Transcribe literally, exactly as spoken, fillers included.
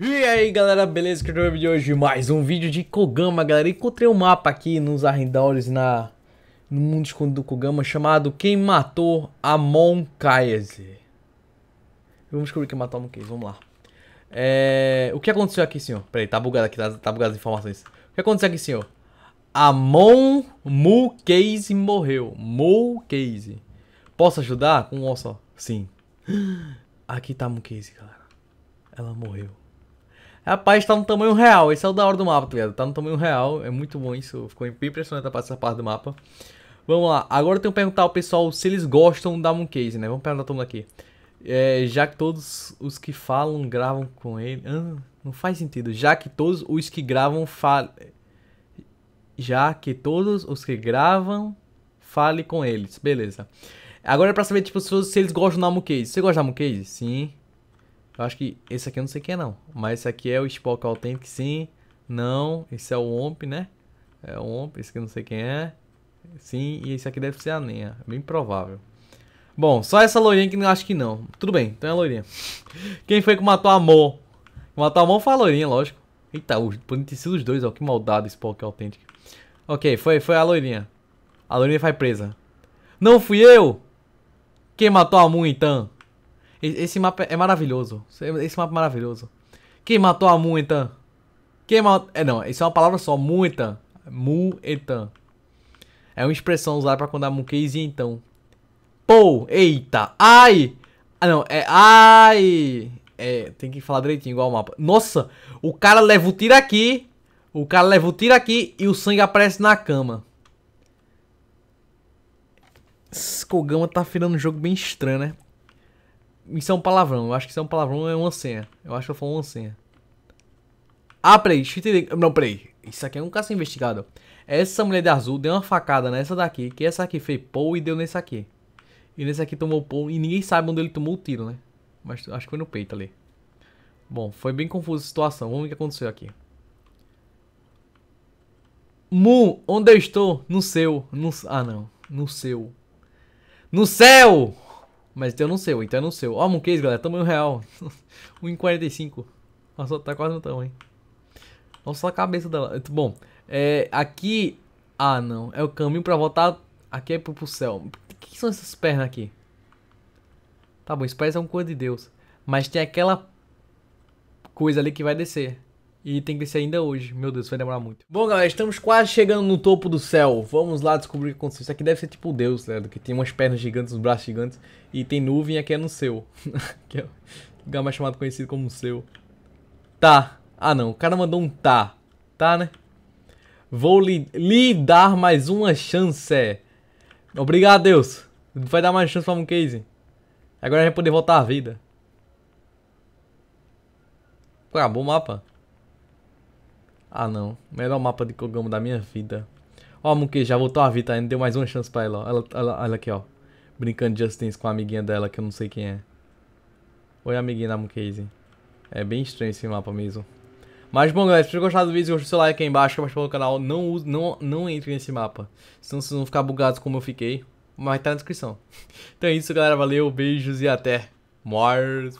E aí galera, beleza? Que eu de hoje mais um vídeo de Kogama, galera. Encontrei um mapa aqui nos arredores na no mundo escondido do Kogama chamado Quem Matou a Mon Kaize. Vamos descobrir quem matou a Mon Kaize, vamos lá. É... O que aconteceu aqui, senhor? Peraí, tá bugado aqui, tá, tá bugado as informações. O que aconteceu aqui, senhor? A Mon Mu Kaize morreu. Mu Kaize. Posso ajudar? Com um ó só. Sim. Aqui tá a Mu Kaize, galera. Ela morreu. Rapaz, tá no tamanho real, esse é o da hora do mapa, tá ligado? Tá no tamanho real, é muito bom isso, ficou impressionante essa parte do mapa. Vamos lá, agora eu tenho que perguntar ao pessoal se eles gostam da Moon Kaize, né? Vamos perguntar todo mundo aqui. É, já que todos os que falam gravam com ele... Ah, não faz sentido, já que todos os que gravam falam... Já que todos os que gravam, fale com eles, beleza. Agora é pra saber tipo, se eles gostam da Moon Kaize. Você gosta da Moon Kaize? Sim. Eu acho que esse aqui eu não sei quem é não, mas esse aqui é o Spock autêntico, sim, não, esse é o Omp, né, é o Omp, esse aqui eu não sei quem é, sim, e esse aqui deve ser a Nenha, bem provável. Bom, só essa loirinha que eu acho que não, tudo bem, então é a loirinha. Quem foi que matou a Mon? Matou a Mon foi a loirinha, lógico. Eita, podem ter sido os dois, ó, que maldade, Spock autêntico. Ok, foi, foi a loirinha, a loirinha foi presa. Não fui eu? Quem matou a Moon então? Esse mapa é maravilhoso. Esse mapa é maravilhoso. Quem matou a Muetan? Quem matou... É, não. Isso é uma palavra só. Muetan. Muetan. É uma expressão usada pra quando a Moon Kaize então. Pô! Eita! Ai! Ah, não. É... Ai! É... Tem que falar direitinho, igual o mapa. Nossa! O cara leva o tiro aqui. O cara leva o tiro aqui e o sangue aparece na cama. Esse Kogama tá virando um jogo bem estranho, né? Isso é um palavrão, eu acho que isso é um palavrão, é uma senha. Eu acho que eu falo uma senha. Ah, peraí, deixa eu entender. Não, peraí. Isso aqui é um caso investigado. Essa mulher de azul deu uma facada nessa daqui, que essa aqui fez pou e deu nesse aqui. E nesse aqui tomou pou e ninguém sabe onde ele tomou o tiro, né? Mas acho que foi no peito ali. Bom, foi bem confusa a situação, vamos ver o que aconteceu aqui. Mu, onde eu estou? No seu. No... Ah, não. No seu. No céu! Mas então eu não sei, então eu não sei. Ó, oh, Moon Kaize, galera, tamanho real. um e quarenta e cinco. Nossa, tá quase no tamanho. Nossa, a cabeça dela. Bom, é, aqui... Ah, não. É o caminho pra voltar... Aqui é pro, pro céu. O que, que são essas pernas aqui? Tá bom, isso parece uma coisa de Deus. Mas tem aquela... coisa ali que vai descer. E tem que descer ainda hoje. Meu Deus, vai demorar muito. Bom, galera, estamos quase chegando no topo do céu. Vamos lá descobrir o que aconteceu. Isso aqui deve ser tipo o Deus, né? Que tem umas pernas gigantes, uns braços gigantes. E tem nuvem e aqui é no seu. Que é o lugar mais chamado, conhecido como seu. Tá. Ah, não. O cara mandou um tá. Tá, né? Vou lhe, lhe dar mais uma chance. Obrigado, Deus. Vai dar mais chance pra Moon Kaize. Agora a gente vai poder voltar à vida. Acabou o mapa. Ah não, melhor mapa de Kogama da minha vida. Ó, a Moon Kaize já voltou a vida ainda, deu mais uma chance pra ela, ó. Ela, ela, ela aqui, ó. Brincando de Just Dance com a amiguinha dela, que eu não sei quem é. Oi, amiguinha da Moon Kaize. É bem estranho esse mapa mesmo. Mas bom, galera, se vocês gostaram do vídeo, deixa o seu like aí embaixo, compartilha o canal. Não, não, não entre nesse mapa, senão vocês vão ficar bugados como eu fiquei. Mas tá na descrição. Então é isso, galera, valeu, beijos e até mais.